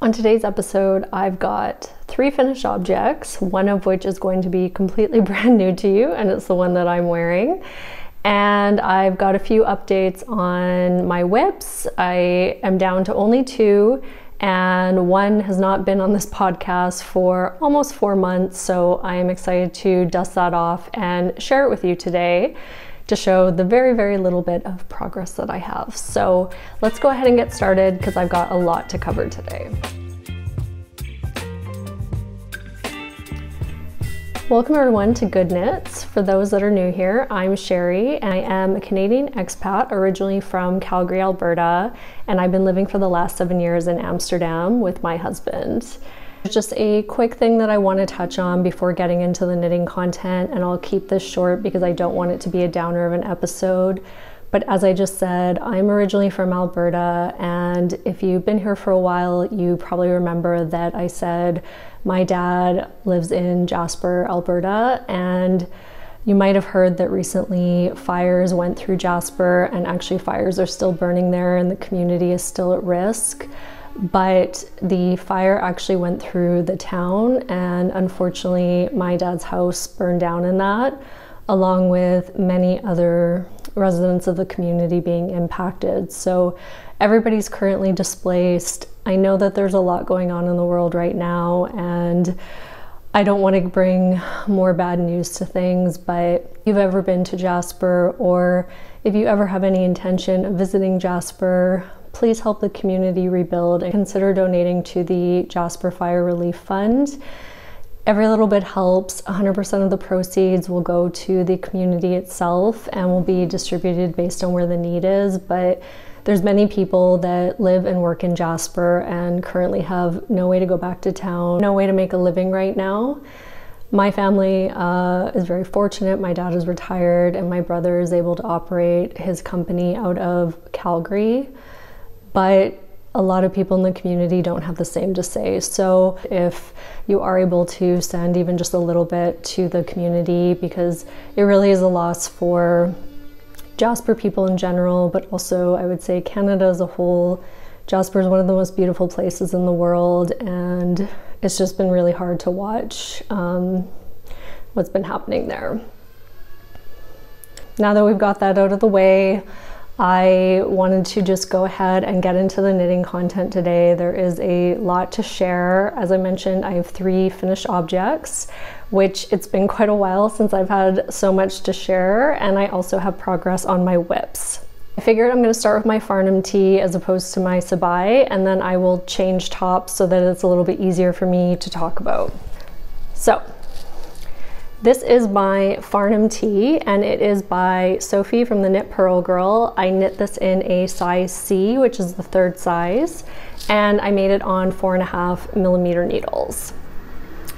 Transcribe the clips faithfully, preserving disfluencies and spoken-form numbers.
On today's episode, I've got three finished objects, one of which is going to be completely brand new to you, and it's the one that I'm wearing. And I've got a few updates on my whips. I am down to only two, and one has not been on this podcast for almost four months, so I am excited to dust that off and share it with you today to show the very, very little bit of progress that I have. So let's go ahead and get started because I've got a lot to cover today. Welcome everyone to Goodknits. For those that are new here, I'm Sherry and I am a Canadian expat originally from Calgary, Alberta, and I've been living for the last seven years in Amsterdam with my husband. Just a quick thing that I want to touch on before getting into the knitting content, and I'll keep this short because I don't want it to be a downer of an episode. But as I just said, I'm originally from Alberta, and if you've been here for a while, you probably remember that I said my dad lives in Jasper, Alberta, and you might have heard that recently fires went through Jasper, and actually fires are still burning there and the community is still at risk. But the fire actually went through the town, and unfortunately my dad's house burned down in that, along with many other residents of the community being impacted. So everybody's currently displaced. I know that there's a lot going on in the world right now, and I don't want to bring more bad news to things, but if you've ever been to Jasper, or if you ever have any intention of visiting Jasper, please help the community rebuild and consider donating to the Jasper Fire Relief Fund. Every little bit helps. one hundred percent of the proceeds will go to the community itself and will be distributed based on where the need is, but there's many people that live and work in Jasper and currently have no way to go back to town, no way to make a living right now. My family uh, is very fortunate. My dad is retired and my brother is able to operate his company out of Calgary. But a lot of people in the community don't have the same to say. So if you are able to send even just a little bit to the community, because it really is a loss for Jasper people in general, but also I would say Canada as a whole. Jasper is one of the most beautiful places in the world, and it's just been really hard to watch um, what's been happening there. Now that we've got that out of the way, I wanted to just go ahead and get into the knitting content today. There is a lot to share. As I mentioned, I have three finished objects, which it's been quite a while since I've had so much to share, and I also have progress on my whips. I figured I'm going to start with my Farnham Tee as opposed to my Sabai, and then I will change tops so that it's a little bit easier for me to talk about. So, this is my Farnham Tee, and it is by Sophie from The Knit Purl Girl. I knit this in a size C, which is the third size, and I made it on four and a half millimeter needles.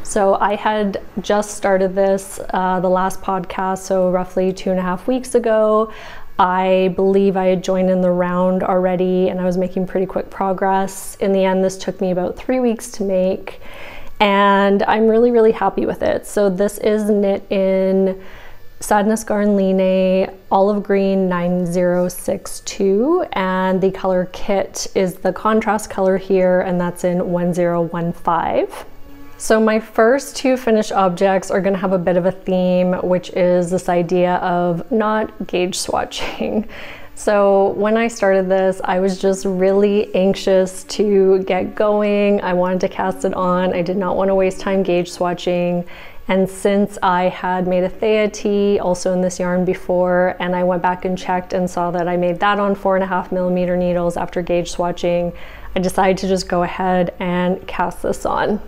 So I had just started this uh, the last podcast, so roughly two and a half weeks ago. I believe I had joined in the round already, and I was making pretty quick progress. In the end, this took me about three weeks to make, and I'm really, really happy with it. So this is knit in Sandnes Garn Line, olive green nine zero six two, and the color kit is the contrast color here, and that's in one zero one five. So my first two finished objects are gonna have a bit of a theme, which is this idea of not gauge swatching. So when I started this, I was just really anxious to get going. I wanted to cast it on. I did not want to waste time gauge swatching. And since I had made a Thea tee also in this yarn before, and I went back and checked and saw that I made that on four and a half millimeter needles after gauge swatching, I decided to just go ahead and cast this on.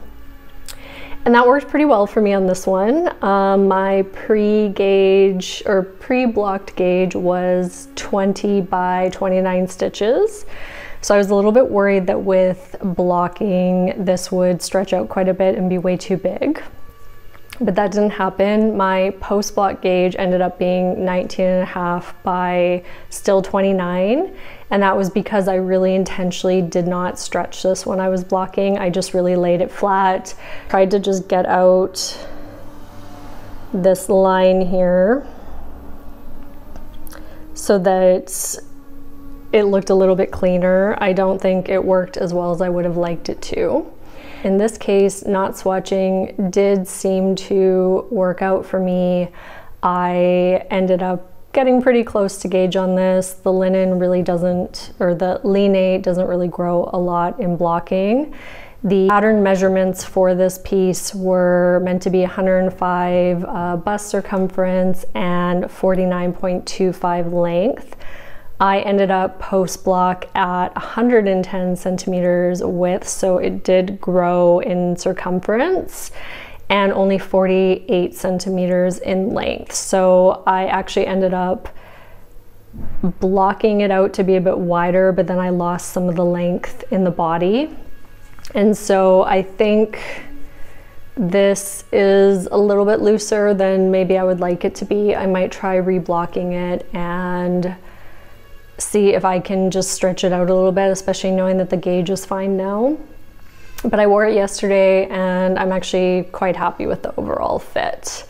And that worked pretty well for me on this one. Um, my pre-gauge or pre-blocked gauge was twenty by twenty-nine stitches. So I was a little bit worried that with blocking, this would stretch out quite a bit and be way too big, but that didn't happen. My post-block gauge ended up being nineteen and a half by still twenty-nine. And that was because I really intentionally did not stretch this when I was blocking. I just really laid it flat. Tried to just get out this line here so that it looked a little bit cleaner. I don't think it worked as well as I would have liked it to. In this case, not swatching did seem to work out for me. I ended up getting pretty close to gauge on this. The linen really doesn't, or the liné doesn't really grow a lot in blocking. The pattern measurements for this piece were meant to be one hundred and five uh, bust circumference and forty-nine point two five length. I ended up post block at one hundred and ten centimeters width, so it did grow in circumference, and only forty-eight centimeters in length. So I actually ended up blocking it out to be a bit wider, but then I lost some of the length in the body. And so I think this is a little bit looser than maybe I would like it to be. I might try re-blocking it and see if I can just stretch it out a little bit, especially knowing that the gauge is fine now. But I wore it yesterday and I'm actually quite happy with the overall fit.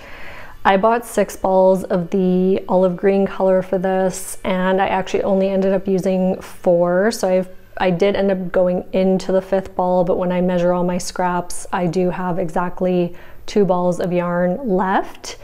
I bought six balls of the olive green color for this, and I actually only ended up using four. So I've, I did end up going into the fifth ball, but when I measure all my scraps, I do have exactly two balls of yarn left.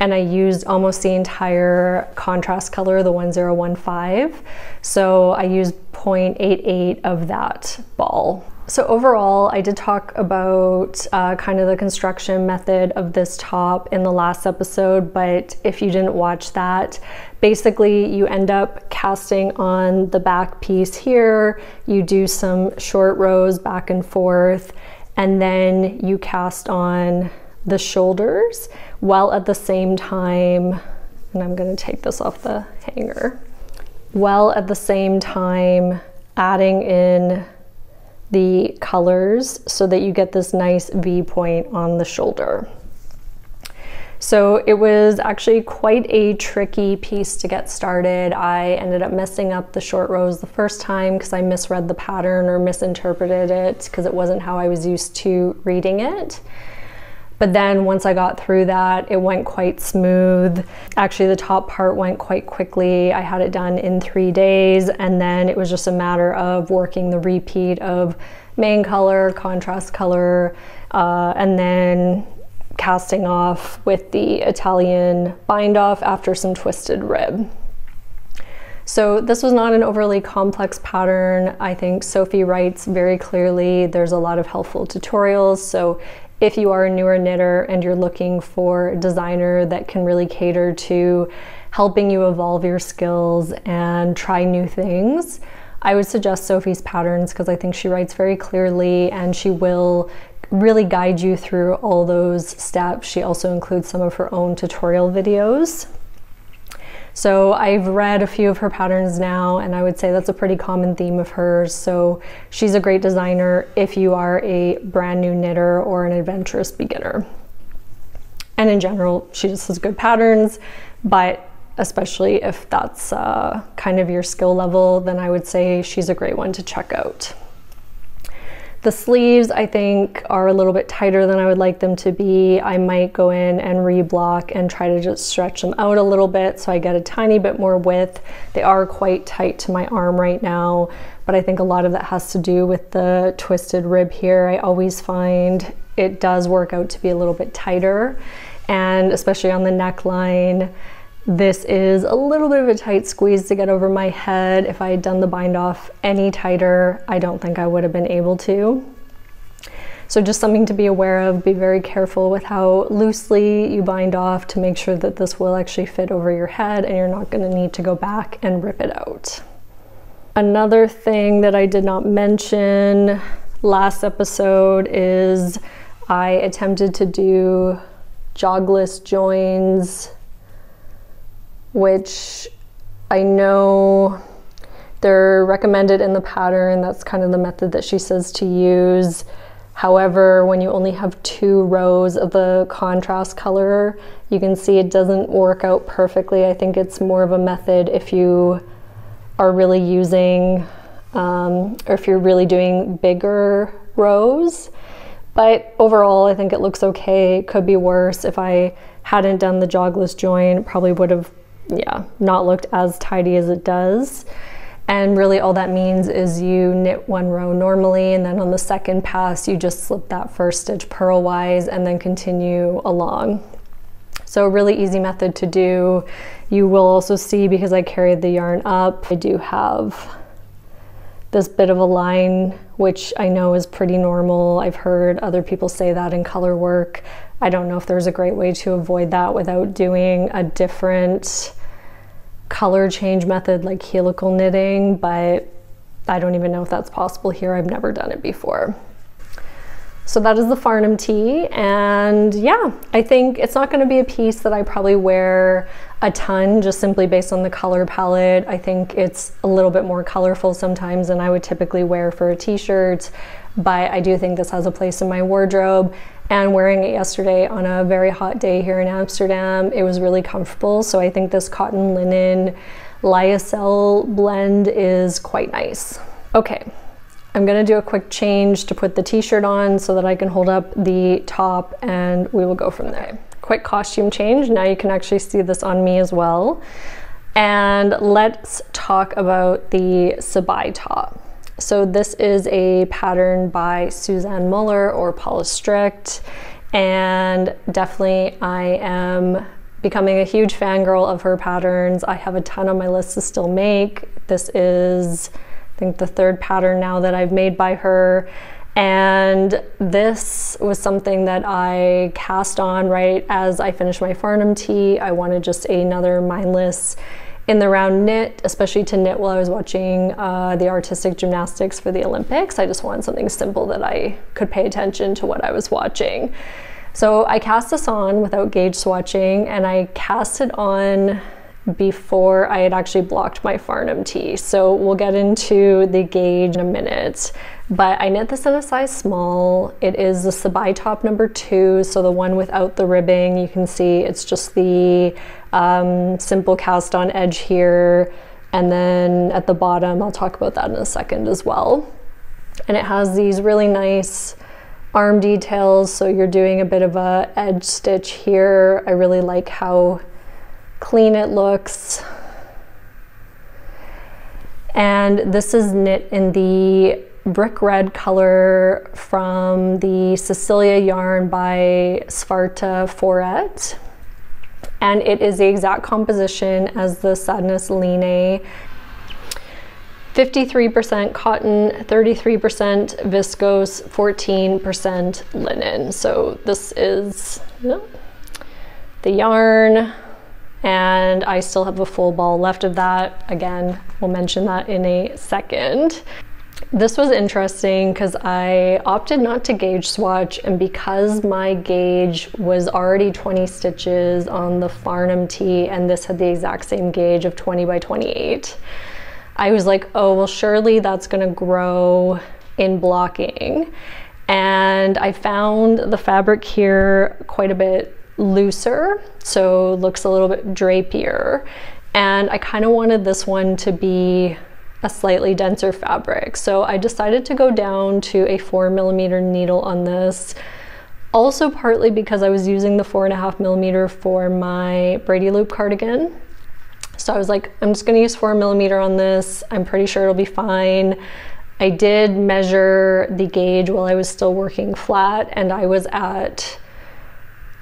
And I used almost the entire contrast color, the one zero one five. So I used zero point eight eight of that ball. So overall, I did talk about uh, kind of the construction method of this top in the last episode, but if you didn't watch that, basically you end up casting on the back piece here, you do some short rows back and forth, and then you cast on the shoulders, while at the same time, and I'm gonna take this off the hanger, while at the same time adding in the colors so that you get this nice V point on the shoulder. So it was actually quite a tricky piece to get started. I ended up messing up the short rows the first time because I misread the pattern or misinterpreted it because it wasn't how I was used to reading it. But then once I got through that, it went quite smooth. Actually, the top part went quite quickly. I had it done in three days, and then it was just a matter of working the repeat of main color, contrast color, uh, and then casting off with the Italian bind off after some twisted rib. So this was not an overly complex pattern. I think Sophie writes very clearly. There's a lot of helpful tutorials. So if you are a newer knitter and you're looking for a designer that can really cater to helping you evolve your skills and try new things, I would suggest Sophie's patterns because I think she writes very clearly and she will really guide you through all those steps. She also includes some of her own tutorial videos. So I've read a few of her patterns now, and I would say that's a pretty common theme of hers. So she's a great designer if you are a brand new knitter or an adventurous beginner. And in general, she just has good patterns, but especially if that's uh, kind of your skill level, then I would say she's a great one to check out. The sleeves, I think, are a little bit tighter than I would like them to be. I might go in and reblock and try to just stretch them out a little bit so I get a tiny bit more width. They are quite tight to my arm right now, but I think a lot of that has to do with the twisted rib here. I always find it does work out to be a little bit tighter, and especially on the neckline, this is a little bit of a tight squeeze to get over my head. If I had done the bind off any tighter, I don't think I would have been able to. So just something to be aware of. Be very careful with how loosely you bind off to make sure that this will actually fit over your head and you're not going to need to go back and rip it out. Another thing that I did not mention last episode is I attempted to do jogless joins, which I know they're recommended in the pattern. That's kind of the method that she says to use. However, when you only have two rows of the contrast color, you can see it doesn't work out perfectly. I think it's more of a method if you are really using, um, or if you're really doing bigger rows. But overall, I think it looks okay. It could be worse. If I hadn't done the jogless join, probably would have yeah, not looked as tidy as it does. And really all that means is you knit one row normally, and then on the second pass you just slip that first stitch purlwise and then continue along. So a really easy method to do. You will also see, because I carried the yarn up, I do have this bit of a line, which I know is pretty normal. I've heard other people say that in color work. I don't know if there's a great way to avoid that without doing a different color change method like helical knitting, but I don't even know if that's possible here. I've never done it before. So that is the Farnham Tee, and yeah, I think it's not going to be a piece that I probably wear a ton, just simply based on the color palette. I think it's a little bit more colorful sometimes than I would typically wear for a t-shirt, but I do think this has a place in my wardrobe, and wearing it yesterday on a very hot day here in Amsterdam, it was really comfortable. So I think this cotton linen lyocell blend is quite nice. Okay. I'm gonna do a quick change to put the t-shirt on so that I can hold up the top, and we will go from there. Quick costume change. Now you can actually see this on me as well. And let's talk about the Sabai top. So this is a pattern by Susanne Müller or Paula Strict, and definitely I am becoming a huge fangirl of her patterns. I have a ton on my list to still make. This is, I think, the third pattern now that I've made by her, and this was something that I cast on right as I finished my Farnham Tee. I wanted just another mindless in the round knit, especially to knit while I was watching uh, the artistic gymnastics for the Olympics. I just wanted something simple that I could pay attention to what I was watching. So I cast this on without gauge swatching, and I cast it on before I had actually blocked my Farnham Tee. So we'll get into the gauge in a minute, but I knit this in a size small. It is the Sabai top number two, so the one without the ribbing. You can see it's just the um, simple cast on edge here, and then at the bottom, I'll talk about that in a second as well. And it has these really nice arm details, so you're doing a bit of a edge stitch here. I really like how clean it looks, and this is knit in the brick red color from the Cecilia yarn by Svarta Fåret, and it is the exact composition as the Sandnes Line. fifty-three percent cotton, thirty-three percent viscose, fourteen percent linen. So this is the yarn, and I still have a full ball left of that. Again, we'll mention that in a second. This was interesting because I opted not to gauge swatch, and because my gauge was already twenty stitches on the Farnham Tee, and this had the exact same gauge of twenty by twenty-eight, I was like, oh, well, surely that's gonna grow in blocking. And I found the fabric here quite a bit looser, so looks a little bit drapier, and I kind of wanted this one to be a slightly denser fabric, so I decided to go down to a four millimeter needle on this, also partly because I was using the four and a half millimeter for my Braidy Loop cardigan. So I was like, I'm just gonna use four millimeter on this, I'm pretty sure it'll be fine. I did measure the gauge while I was still working flat, and I was at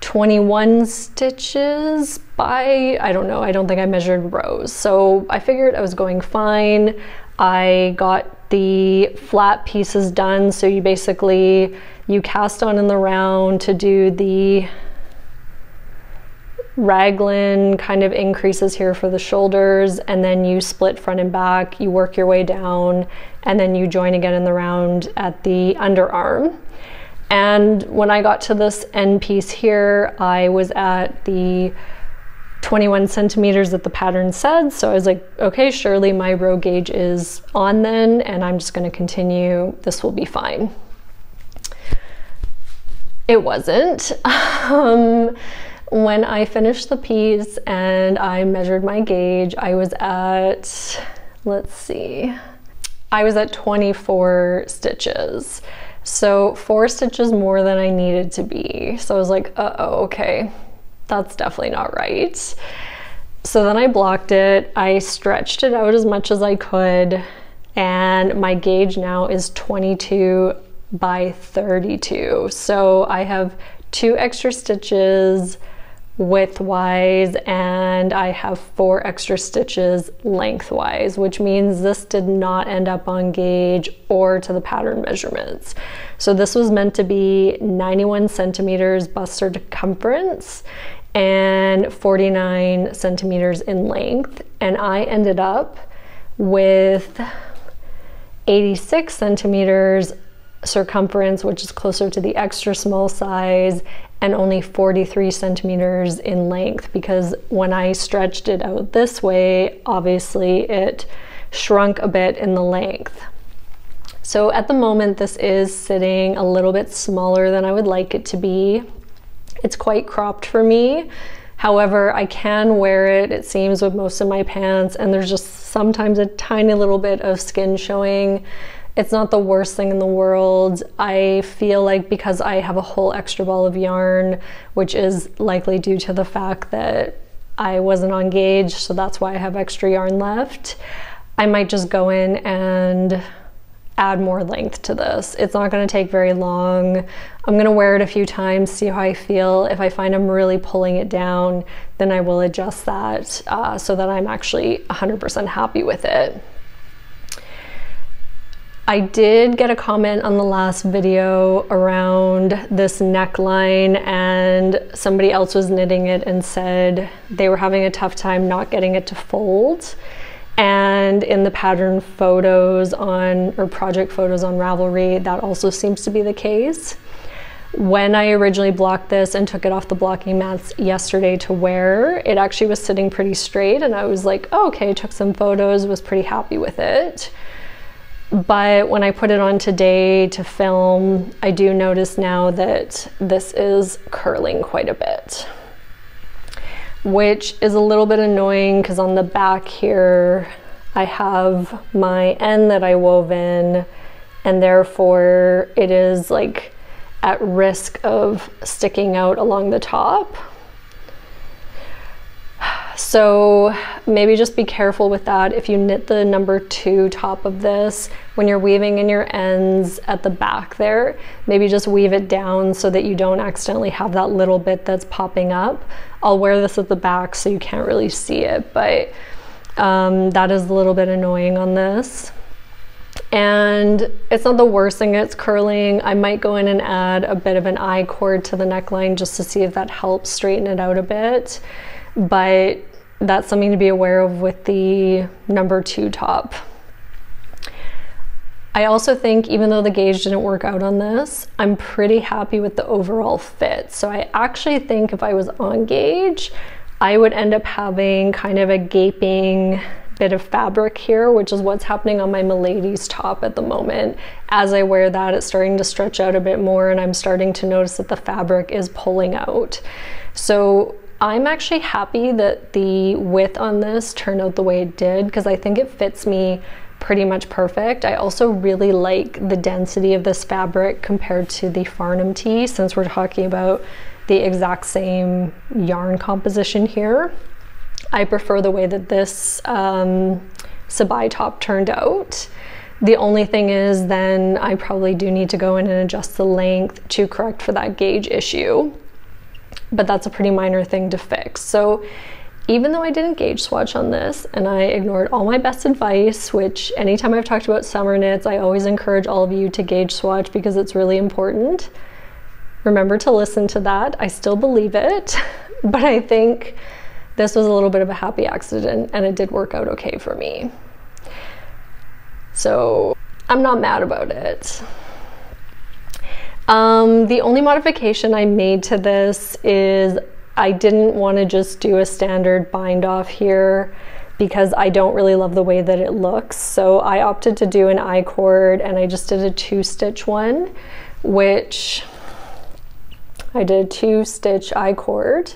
twenty-one stitches by, I don't know, I don't think I measured rows. So I figured I was going fine. I got the flat pieces done. So you basically, you cast on in the round to do the raglan kind of increases here for the shoulders, and then you split front and back, you work your way down, and then you join again in the round at the underarm. And when I got to this end piece here, I was at the twenty-one centimeters that the pattern said. So I was like, okay, surely my row gauge is on then, and I'm just gonna continue, this will be fine. It wasn't. Um, when I finished the piece and I measured my gauge, I was at, let's see, I was at twenty-four stitches. So four stitches more than I needed to be. So I was like, uh-oh, okay, that's definitely not right. So then I blocked it, I stretched it out as much as I could, and my gauge now is twenty-two by thirty-two. So I have two extra stitches widthwise, and I have four extra stitches lengthwise, which means this did not end up on gauge or to the pattern measurements. So this was meant to be ninety-one centimeters bust circumference and forty-nine centimeters in length, and I ended up with eighty-six centimeters circumference, which is closer to the extra small size, and only forty-three centimeters in length, because when I stretched it out this way, obviously it shrunk a bit in the length. So at the moment this is sitting a little bit smaller than I would like it to be. It's quite cropped for me. However, I can wear it, it seems, with most of my pants, and there's just sometimes a tiny little bit of skin showing. It's not the worst thing in the world. I feel like because I have a whole extra ball of yarn, which is likely due to the fact that I wasn't on gauge, so that's why I have extra yarn left, I might just go in and add more length to this. It's not going to take very long. I'm going to wear it a few times, see how I feel. If I find I'm really pulling it down, then I will adjust that uh, so that I'm actually one hundred percent happy with it. I did get a comment on the last video around this neckline, and somebody else was knitting it and said they were having a tough time not getting it to fold. And in the pattern photos on, or project photos on Ravelry, that also seems to be the case. When I originally blocked this and took it off the blocking mats yesterday to wear, it actually was sitting pretty straight, and I was like, oh, okay, took some photos, was pretty happy with it. But when I put it on today to film, I do notice now that this is curling quite a bit, which is a little bit annoying, because on the back here I have my end that I wove in, and therefore it is like at risk of sticking out along the top. So maybe just be careful with that. If you knit the number two top of this, when you're weaving in your ends at the back there, maybe just weave it down so that you don't accidentally have that little bit that's popping up. I'll wear this at the back so you can't really see it, but um, that is a little bit annoying on this. And it's not the worst thing, it's curling. I might go in and add a bit of an I cord to the neckline just to see if that helps straighten it out a bit. But that's something to be aware of with the number two top. I also think, even though the gauge didn't work out on this, I'm pretty happy with the overall fit. So I actually think if I was on gauge, I would end up having kind of a gaping bit of fabric here, which is what's happening on my Milady's top at the moment. As I wear that, it's starting to stretch out a bit more, and I'm starting to notice that the fabric is pulling out. So I'm actually happy that the width on this turned out the way it did, because I think it fits me pretty much perfect. I also really like the density of this fabric compared to the Farnham Tee, since we're talking about the exact same yarn composition here. I prefer the way that this um, Sabai top turned out. The only thing is then I probably do need to go in and adjust the length to correct for that gauge issue. But that's a pretty minor thing to fix. So even though I didn't gauge swatch on this, and I ignored all my best advice, which anytime I've talked about summer knits, I always encourage all of you to gauge swatch because it's really important. Remember to listen to that. I still believe it, but I think this was a little bit of a happy accident, and it did work out okay for me. So I'm not mad about it. Um, the only modification I made to this is I didn't want to just do a standard bind off here because I don't really love the way that it looks. So I opted to do an I cord, and I just did a two stitch one, which I did a two stitch I cord.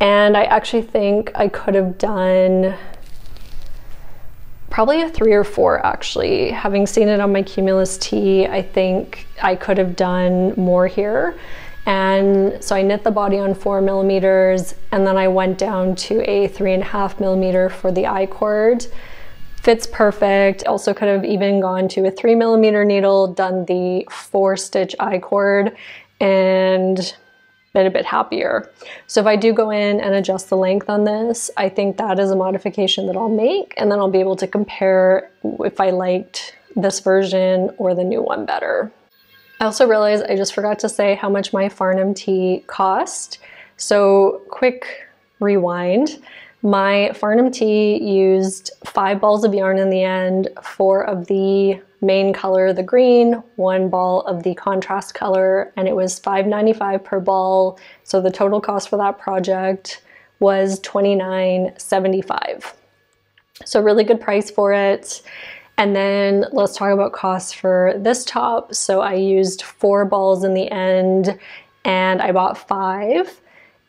And I actually think I could have done probably a three or four, actually. Having seen it on my Cumulus Tee, I think I could have done more here. And so I knit the body on four millimeters, and then I went down to a three and a half millimeter for the I-cord. Fits perfect. Also could have even gone to a three millimeter needle, done the four stitch I-cord, and been a bit happier. So if I do go in and adjust the length on this, I think that is a modification that I'll make, and then I'll be able to compare if I liked this version or the new one better. I also realized I just forgot to say how much my Farnham Tee cost. So quick rewind. My Farnham Tee used five balls of yarn in the end, four of the main color, the green, one ball of the contrast color, and it was five ninety-five per ball. So the total cost for that project was twenty-nine seventy-five. So really good price for it. And then let's talk about costs for this top. So I used four balls in the end and I bought five,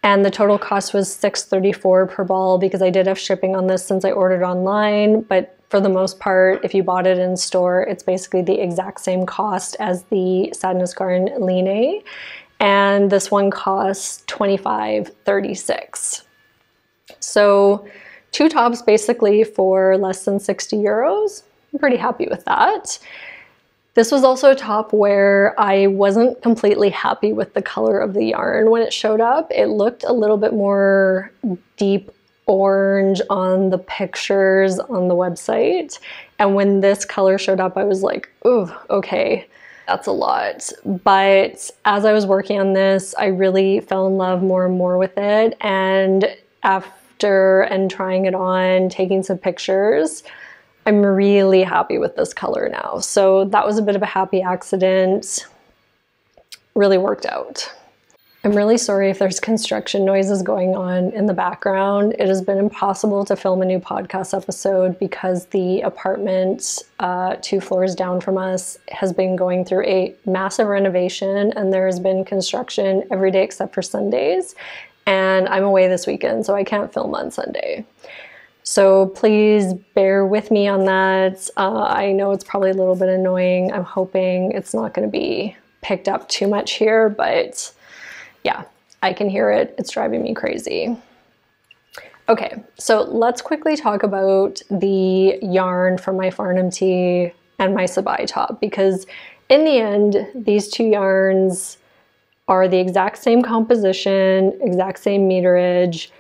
and the total cost was six thirty-four per ball because I did have shipping on this since I ordered online. But for the most part, if you bought it in store, it's basically the exact same cost as the Sandnes Garn Line. And this one costs twenty-five thirty-six. So two tops basically for less than sixty euros. I'm pretty happy with that. This was also a top where I wasn't completely happy with the color of the yarn when it showed up. It looked a little bit more deep orange on the pictures on the website. And when this color showed up, I was like, ooh, okay, that's a lot. But as I was working on this, I really fell in love more and more with it. And after and trying it on, taking some pictures, I'm really happy with this color now. So that was a bit of a happy accident. Really worked out. I'm really sorry if there's construction noises going on in the background. It has been impossible to film a new podcast episode because the apartment uh, two floors down from us has been going through a massive renovation, and there has been construction every day except for Sundays. And I'm away this weekend, so I can't film on Sunday. So please bear with me on that. Uh, I know it's probably a little bit annoying. I'm hoping it's not going to be picked up too much here, but yeah, I can hear it. It's driving me crazy. Okay, so let's quickly talk about the yarn from my Farnham Tee and my Sabai top, because in the end, these two yarns are the exact same composition, exact same meterage.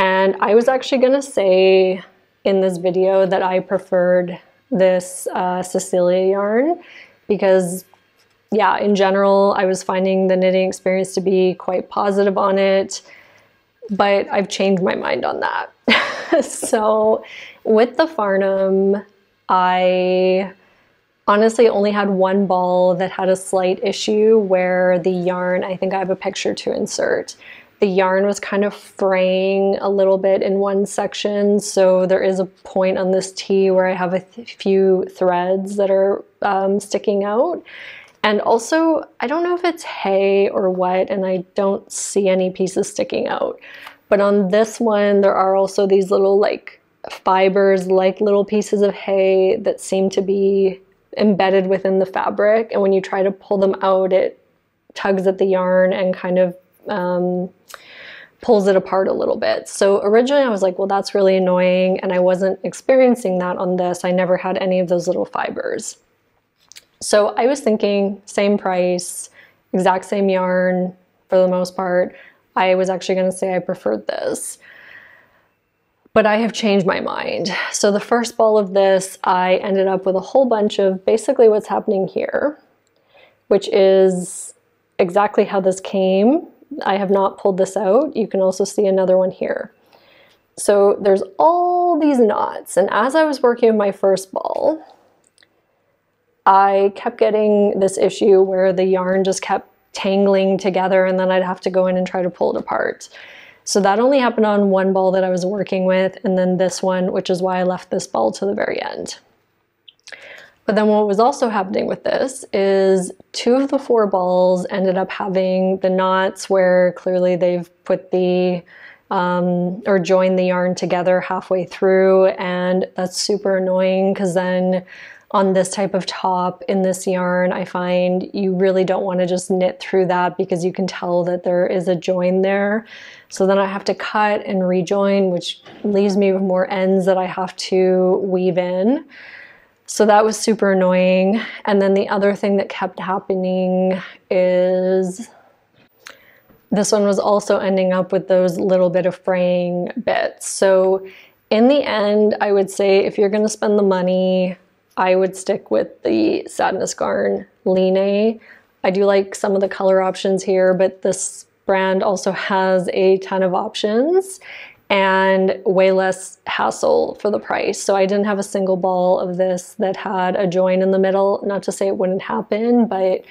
And I was actually gonna say in this video that I preferred this uh, Cecilia yarn because, yeah, in general, I was finding the knitting experience to be quite positive on it, but I've changed my mind on that. So with the Farnham, I honestly only had one ball that had a slight issue where the yarn, I think I have a picture to insert, the yarn was kind of fraying a little bit in one section. So there is a point on this tee where I have a th- few threads that are um, sticking out. And also, I don't know if it's hay or what, and I don't see any pieces sticking out. But on this one, there are also these little like fibers, like little pieces of hay that seem to be embedded within the fabric. And when you try to pull them out, it tugs at the yarn and kind of Um, pulls it apart a little bit. So originally I was like, well, that's really annoying, and I wasn't experiencing that on this. I never had any of those little fibers. So I was thinking same price, exact same yarn for the most part. I was actually going to say I preferred this, but I have changed my mind. So the first ball of this, I ended up with a whole bunch of basically what's happening here, which is exactly how this came. I have not pulled this out. You can also see another one here. So there's all these knots, and as I was working with my first ball, I kept getting this issue where the yarn just kept tangling together, and then I'd have to go in and try to pull it apart. So that only happened on one ball that I was working with, and then this one, which is why I left this ball to the very end. But then what was also happening with this is two of the four balls ended up having the knots where clearly they've put the, um, or joined the yarn together halfway through, and that's super annoying because then on this type of top in this yarn, I find you really don't want to just knit through that because you can tell that there is a join there. So then I have to cut and rejoin, which leaves me with more ends that I have to weave in. So that was super annoying. And then the other thing that kept happening is this one was also ending up with those little bit of fraying bits. So in the end, I would say if you're gonna spend the money, I would stick with the Sandnes Garn Line. I do like some of the color options here, but this brand also has a ton of options and way less hassle for the price. So I didn't have a single ball of this that had a join in the middle. Not to say it wouldn't happen, but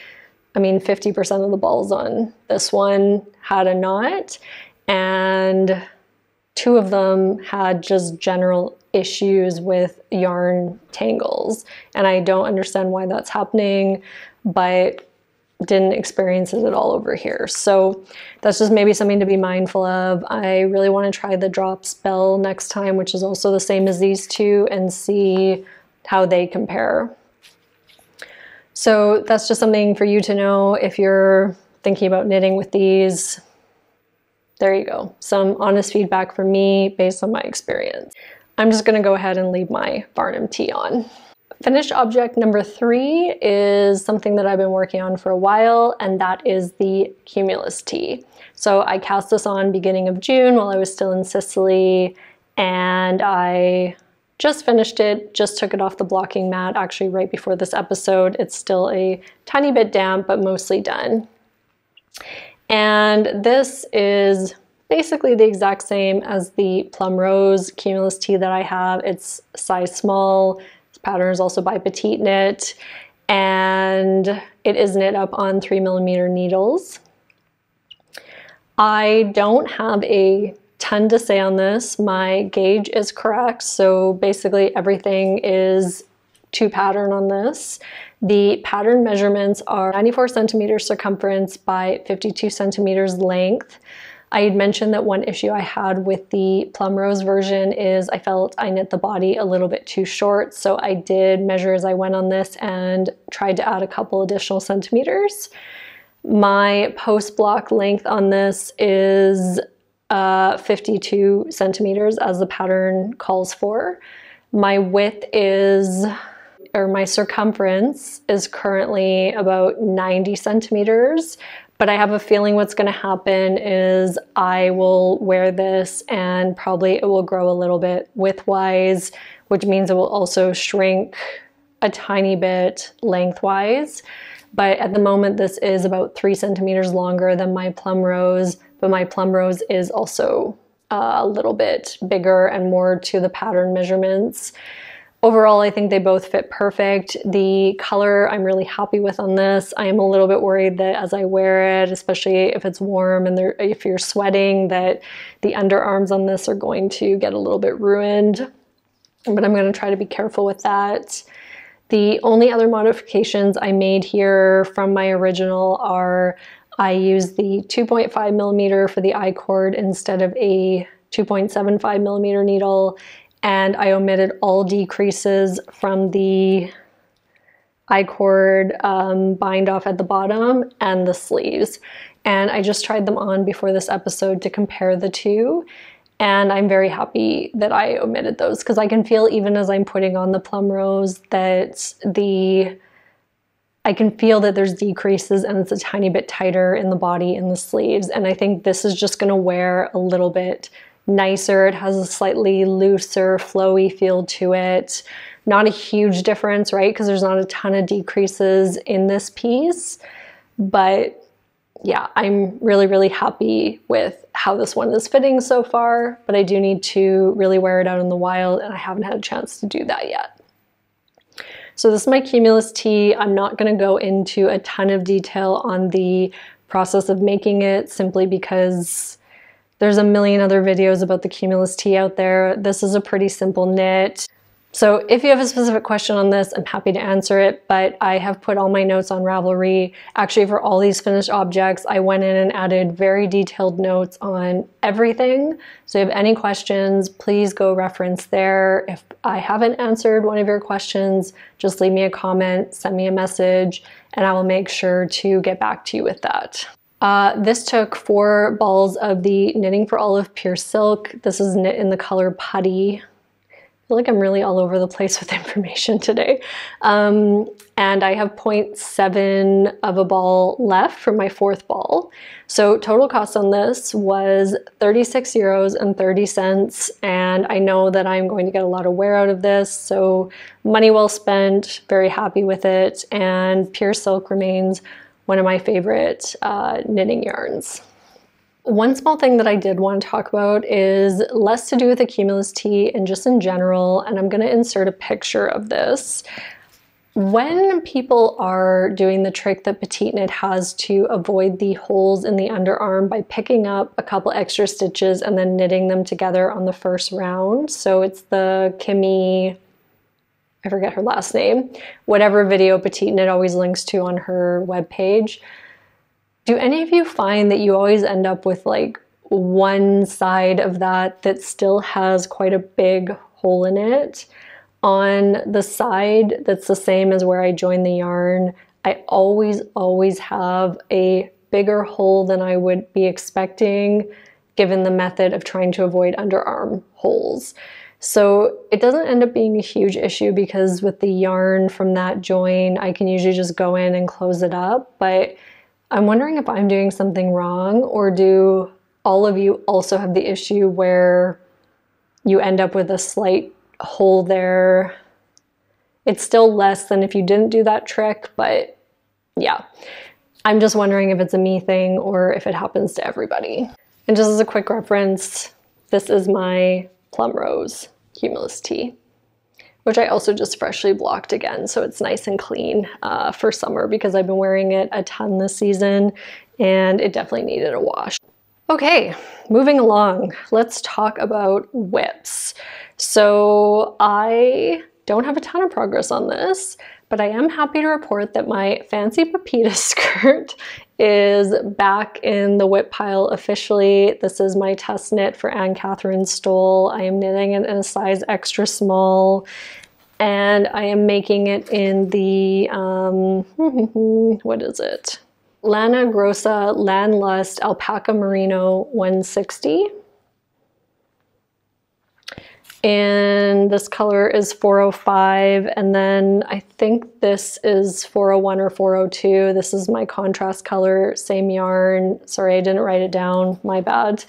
I mean, fifty percent of the balls on this one had a knot, and two of them had just general issues with yarn tangles. And I don't understand why that's happening, but didn't experience it at all over here. So that's just maybe something to be mindful of. I really want to try the drop spell next time, which is also the same as these two, and see how they compare. So that's just something for you to know if you're thinking about knitting with these. There you go. Some honest feedback from me based on my experience. I'm just gonna go ahead and leave my Farnham Tee on. Finished object number three is something that I've been working on for a while, and that is the Cumulus Tee. So I cast this on beginning of June while I was still in Sicily, and I just finished it, just took it off the blocking mat actually right before this episode. It's still a tiny bit damp, but mostly done. And this is basically the exact same as the Plum Rose Cumulus Tee that I have. It's size small. This pattern is also by Petite Knit, and it is knit up on three millimeter needles. I don't have a ton to say on this. My gauge is correct, so basically everything is to pattern on this. The pattern measurements are ninety-four centimeters circumference by fifty-two centimeters length. I had mentioned that one issue I had with the Plum Rose version is I felt I knit the body a little bit too short, so I did measure as I went on this and tried to add a couple additional centimeters. My post block length on this is Uh, fifty-two centimeters as the pattern calls for. My width is, or my circumference is currently about ninety centimeters, but I have a feeling what's going to happen is I will wear this and probably it will grow a little bit widthwise, which means it will also shrink a tiny bit lengthwise. But at the moment, this is about three centimeters longer than my Plum Rose. But my Plum Rose is also a little bit bigger and more to the pattern measurements. Overall, I think they both fit perfect. The color I'm really happy with on this. I am a little bit worried that as I wear it, especially if it's warm and there, if you're sweating, that the underarms on this are going to get a little bit ruined. But I'm going to try to be careful with that. The only other modifications I made here from my original are I use the two point five millimeter for the I-cord instead of a two point seven five millimeter needle, and I omitted all decreases from the I-cord um, bind off at the bottom and the sleeves. And I just tried them on before this episode to compare the two, and I'm very happy that I omitted those because I can feel even as I'm putting on the Plum Rose that the I can feel that there's decreases and it's a tiny bit tighter in the body and the sleeves. And I think this is just going to wear a little bit nicer. It has a slightly looser, flowy feel to it. Not a huge difference, right? Because there's not a ton of decreases in this piece. But yeah, I'm really, really happy with how this one is fitting so far. But I do need to really wear it out in the wild, and I haven't had a chance to do that yet. So this is my Cumulus Tee. I'm not going to go into a ton of detail on the process of making it simply because there's a million other videos about the Cumulus Tee out there. This is a pretty simple knit. So if you have a specific question on this, I'm happy to answer it, but I have put all my notes on Ravelry. Actually, for all these finished objects, I went in and added very detailed notes on everything. So if you have any questions, please go reference there. If I haven't answered one of your questions, just leave me a comment, send me a message, and I will make sure to get back to you with that. Uh, this took four balls of the Knitting for Olive Pure Silk. This is knit in the color Putty. I feel like I'm really all over the place with information today. Um, and I have zero point seven of a ball left for my fourth ball. So total cost on this was thirty-six euros and thirty cents. And I know that I'm going to get a lot of wear out of this. So money well spent, very happy with it. And Pure Silk remains one of my favorite uh, knitting yarns. One small thing that I did want to talk about is less to do with the Cumulus Tee and just in general, and I'm going to insert a picture of this. When people are doing the trick that Petite Knit has to avoid the holes in the underarm by picking up a couple extra stitches and then knitting them together on the first round, so it's the Kimmy, I forget her last name, whatever video Petite Knit always links to on her webpage. Do any of you find that you always end up with like one side of that that still has quite a big hole in it? On the side that's the same as where I joined the yarn, I always, always have a bigger hole than I would be expecting given the method of trying to avoid underarm holes. So it doesn't end up being a huge issue because with the yarn from that join, I can usually just go in and close it up, but I'm wondering if I'm doing something wrong, or do all of you also have the issue where you end up with a slight hole there? It's still less than if you didn't do that trick, but yeah. I'm just wondering if it's a me thing or if it happens to everybody. And just as a quick reference, this is my Plum Rose Cumulus Tee, which I also just freshly blocked again, so it's nice and clean uh, for summer because I've been wearing it a ton this season and it definitely needed a wash. Okay, moving along, let's talk about whips. So I don't have a ton of progress on this, but I am happy to report that my Fancy Pepitas Skirt is back in the whip pile officially. This is my test knit for Ann-Kathrin Stoll. I am knitting it in a size extra small, and I am making it in the, um, what is it? Lana Grossa Landlust Alpaca Merino one sixty. And this color is four oh five, and then I think this is four oh one or four oh two. This is my contrast color, same yarn. Sorry, I didn't write it down, my bad.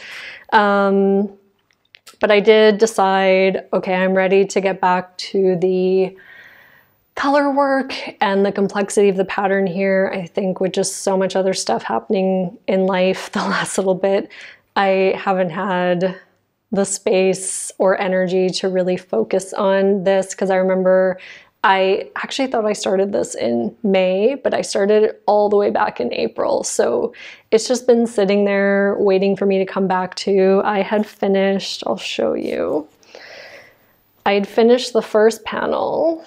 Um, but I did decide, okay, I'm ready to get back to the color work and the complexity of the pattern here. I think with just so much other stuff happening in life the last little bit, I haven't had the space or energy to really focus on this, because I remember I actually thought I started this in May, but I started it all the way back in April. So it's just been sitting there waiting for me to come back to. I had finished, I'll show you. I had finished the first panel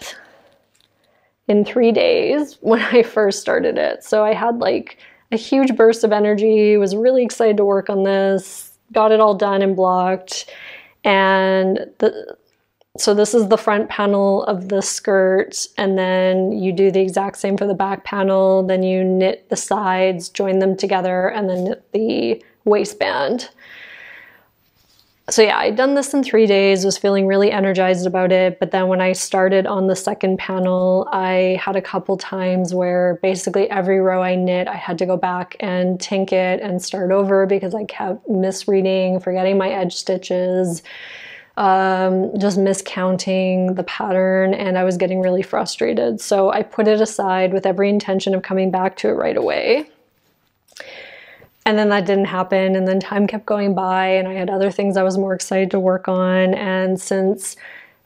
in three days when I first started it. So I had like a huge burst of energy, was really excited to work on this, got it all done and blocked. And the, so this is the front panel of the skirt, and then you do the exact same for the back panel, then you knit the sides, join them together, and then knit the waistband. So yeah, I'd done this in three days, was feeling really energized about it, but then when I started on the second panel, I had a couple times where basically every row I knit, I had to go back and tink it and start over because I kept misreading, forgetting my edge stitches, um, just miscounting the pattern, and I was getting really frustrated. So I put it aside with every intention of coming back to it right away. And then that didn't happen, and then time kept going by, and I had other things I was more excited to work on. And since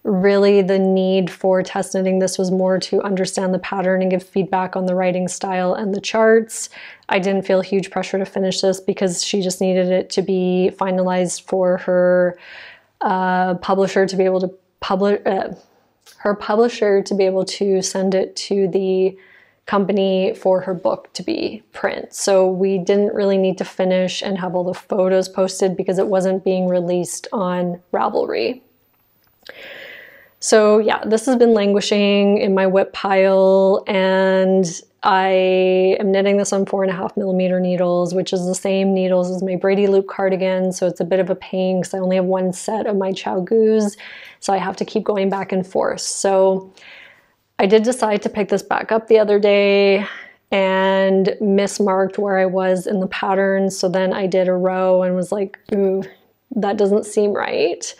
really the need for test knitting this was more to understand the pattern and give feedback on the writing style and the charts, I didn't feel huge pressure to finish this because she just needed it to be finalized for her uh, publisher to be able to publish, uh, her publisher to be able to send it to the company for her book to be print. So we didn't really need to finish and have all the photos posted because it wasn't being released on Ravelry. So yeah, this has been languishing in my whip pile, and I am knitting this on four and a half millimeter needles, which is the same needles as my Braidy Loop Cardigan. So it's a bit of a pain because I only have one set of my Chiao Goos, so I have to keep going back and forth. So I did decide to pick this back up the other day and mismarked where I was in the pattern. So then I did a row and was like, ooh, that doesn't seem right.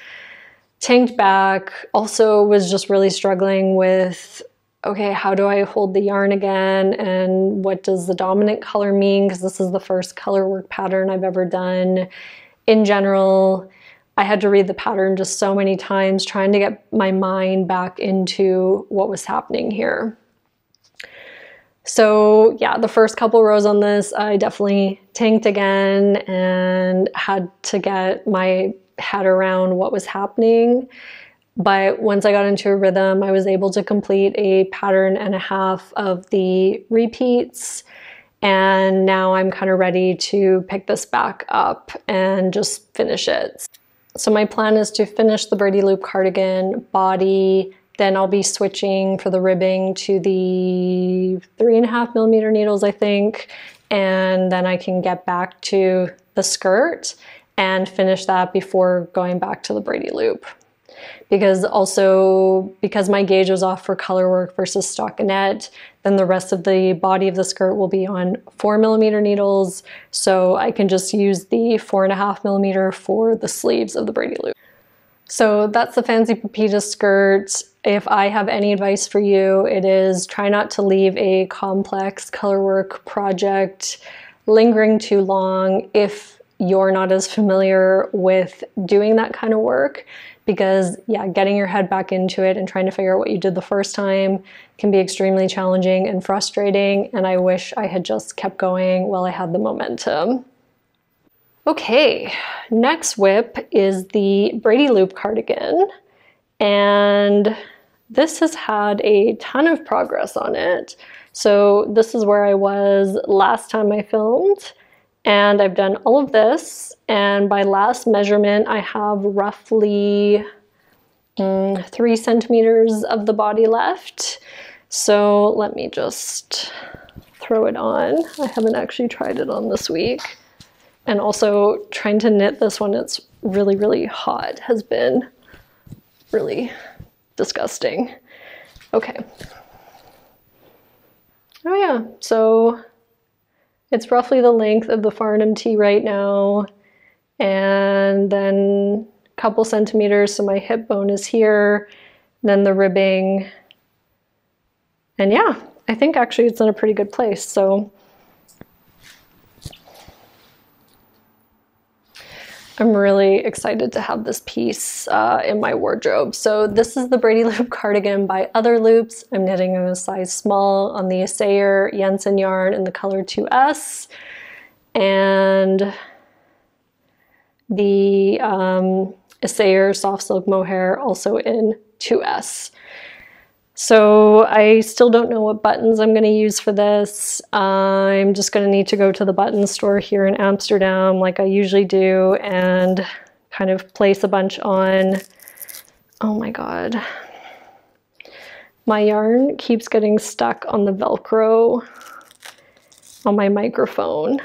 Tanked back, also was just really struggling with, okay, how do I hold the yarn again? And what does the dominant color mean? Because this is the first color work pattern I've ever done. In general, I had to read the pattern just so many times, trying to get my mind back into what was happening here. So yeah, the first couple rows on this, I definitely tanked again and had to get my head around what was happening. But once I got into a rhythm, I was able to complete a pattern and a half of the repeats. And now I'm kind of ready to pick this back up and just finish it. So my plan is to finish the Braidy Loop Cardigan body, then I'll be switching for the ribbing to the three and a half millimeter needles, I think, and then I can get back to the skirt and finish that before going back to the Braidy Loop. Because also, because my gauge was off for color work versus stockinette, then the rest of the body of the skirt will be on four millimeter needles, so I can just use the four and a half millimeter for the sleeves of the Braidy Loop. So that's the Fancy Pepitas skirt. If I have any advice for you, it is try not to leave a complex color work project lingering too long if you're not as familiar with doing that kind of work. Because yeah, getting your head back into it and trying to figure out what you did the first time can be extremely challenging and frustrating, and I wish I had just kept going while I had the momentum. Okay, next whip is the Braidy Loop Cardigan, and this has had a ton of progress on it. So this is where I was last time I filmed, and I've done all of this, and by last measurement I have roughly um, three centimeters of the body left. So let me just throw it on. I haven't actually tried it on this week, and also trying to knit this one, it's really really hot, has been really disgusting. Okay, oh yeah, so it's roughly the length of the Farnham Tee right now, and then a couple centimeters, so my hip bone is here, then the ribbing, and yeah, I think actually it's in a pretty good place. So I'm really excited to have this piece uh, in my wardrobe. So this is the Braidy Loop Cardigan by Other Loops. I'm knitting in a size small on the Isager Jensen yarn in the color two S. And the um, Isager Soft Silk Mohair also in two S. So I still don't know what buttons I'm going to use for this. Uh, I'm just going to need to go to the button store here in Amsterdam like I usually do and kind of place a bunch on. Oh my god. My yarn keeps getting stuck on the Velcro on my microphone,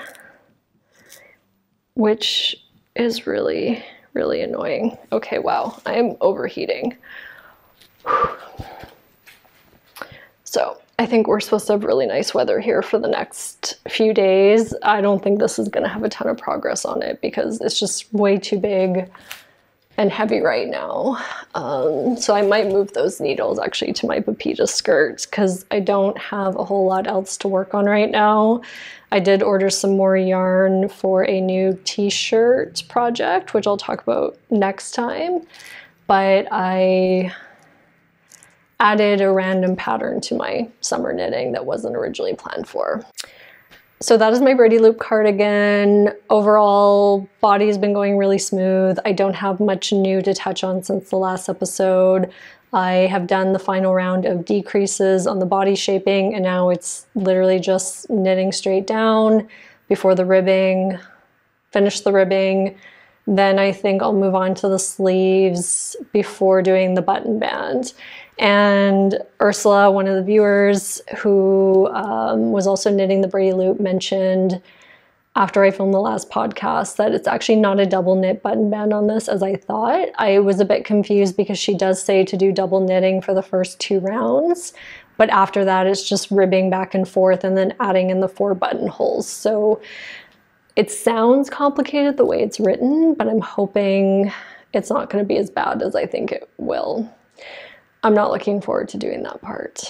which is really, really annoying. Okay, wow, I'm overheating. Whew. So I think we're supposed to have really nice weather here for the next few days. I don't think this is going to have a ton of progress on it because it's just way too big and heavy right now. Um, so I might move those needles actually to my Pepita skirt because I don't have a whole lot else to work on right now. I did order some more yarn for a new t-shirt project, which I'll talk about next time, but I added a random pattern to my summer knitting that wasn't originally planned for. So that is my Braidy Loop Cardigan. Overall, body's been going really smooth. I don't have much new to touch on since the last episode. I have done the final round of decreases on the body shaping, and now it's literally just knitting straight down before the ribbing, finish the ribbing. Then I think I'll move on to the sleeves before doing the button band. And Ursula, one of the viewers who um, was also knitting the Braidy Loop, mentioned after I filmed the last podcast that it's actually not a double knit button band on this as I thought. I was a bit confused because she does say to do double knitting for the first two rounds, but after that it's just ribbing back and forth and then adding in the four buttonholes. So it sounds complicated the way it's written, but I'm hoping it's not going to be as bad as I think it will. I'm not looking forward to doing that part.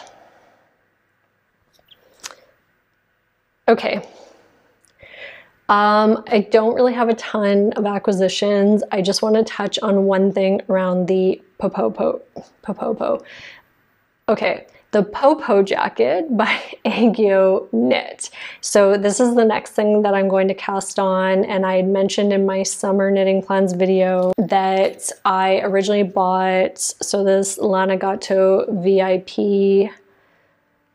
Okay. Um, I don't really have a ton of acquisitions. I just want to touch on one thing around the Popo, Popo, okay, the Popo Jacket by Aegyoknit. So this is the next thing that I'm going to cast on, and I had mentioned in my summer knitting plans video that I originally bought, so this Lana Gatto V I P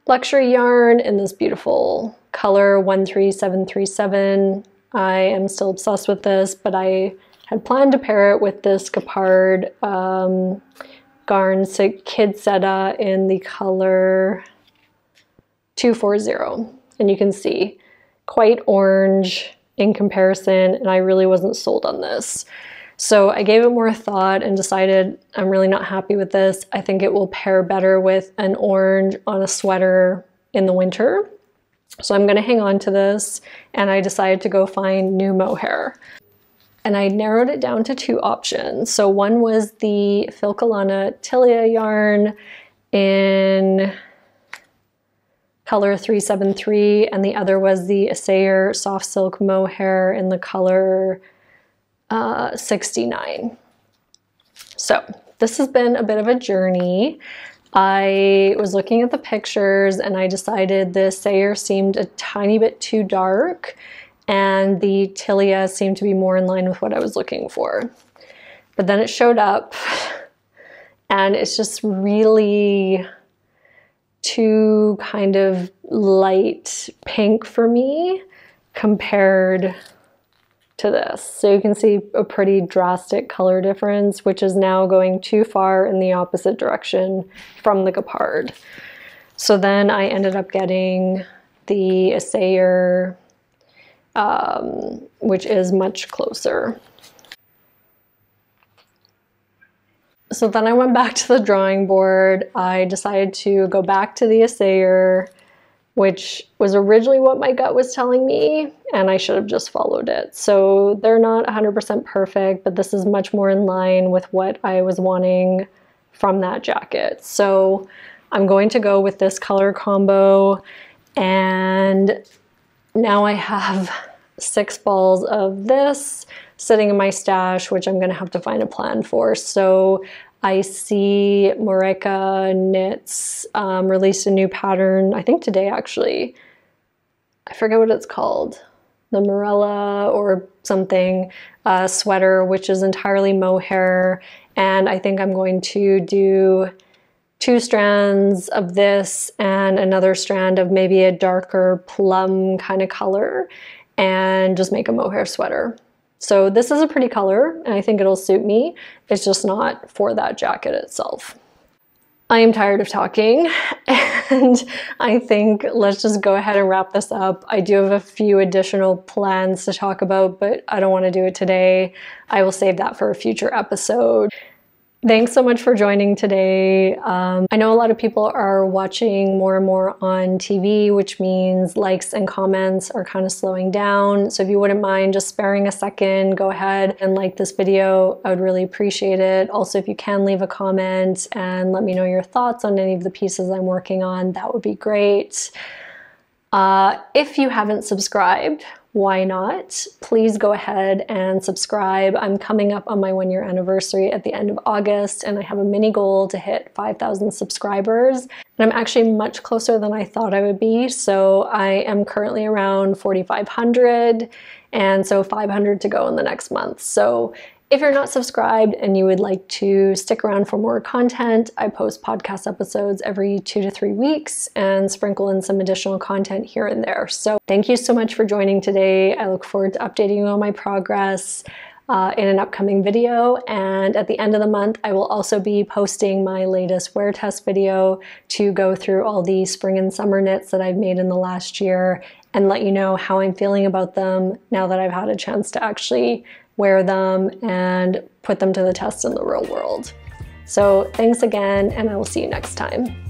luxury yarn in this beautiful color one three seven three seven. I am still obsessed with this, but I had planned to pair it with this Gepard um, Garn Kid Seta in the color two four zero. And you can see quite orange in comparison, and I really wasn't sold on this. So I gave it more thought and decided I'm really not happy with this. I think it will pair better with an orange on a sweater in the winter. So I'm gonna hang on to this, and I decided to go find new mohair. And I narrowed it down to two options. So one was the Filcolana Tilia yarn in color three seven three, and the other was the Isager Soft Silk Mohair in the color uh, sixty-nine. So this has been a bit of a journey. I was looking at the pictures and I decided the Isager seemed a tiny bit too dark and the Tilia seemed to be more in line with what I was looking for. But then it showed up and it's just really too kind of light pink for me compared to this. So you can see a pretty drastic color difference, which is now going too far in the opposite direction from the Gepard. So then I ended up getting the Isager, um, which is much closer. So then I went back to the drawing board. I decided to go back to the Isager, which was originally what my gut was telling me, and I should have just followed it. So they're not one hundred percent perfect, but this is much more in line with what I was wanting from that jacket. So I'm going to go with this color combo, and now I have six balls of this sitting in my stash, which I'm gonna have to find a plan for. So I see Mureka Knits um, released a new pattern, I think today actually. I forget what it's called. The Morella or something uh, sweater, which is entirely mohair. And I think I'm going to do two strands of this and another strand of maybe a darker plum kind of color and just make a mohair sweater. So this is a pretty color, and I think it'll suit me. It's just not for that jacket itself. I am tired of talking, and I think let's just go ahead and wrap this up. I do have a few additional plans to talk about, but I don't want to do it today. I will save that for a future episode. Thanks so much for joining today. Um, I know a lot of people are watching more and more on T V, which means likes and comments are kind of slowing down. So if you wouldn't mind just sparing a second, go ahead and like this video. I would really appreciate it. Also, if you can leave a comment and let me know your thoughts on any of the pieces I'm working on, that would be great. Uh, if you haven't subscribed, why not? Please go ahead and subscribe. I'm coming up on my one year anniversary at the end of August, and I have a mini goal to hit five thousand subscribers. And I'm actually much closer than I thought I would be. So I am currently around forty-five hundred, and so five hundred to go in the next month. So If you're not subscribed and you would like to stick around for more content, I post podcast episodes every two to three weeks and sprinkle in some additional content here and there. So thank you so much for joining today. I look forward to updating you on my progress uh, in an upcoming video. And at the end of the month, I will also be posting my latest wear test video to go through all the spring and summer knits that I've made in the last year and let you know how I'm feeling about them now that I've had a chance to actually wear them and put them to the test in the real world. So thanks again, and I will see you next time.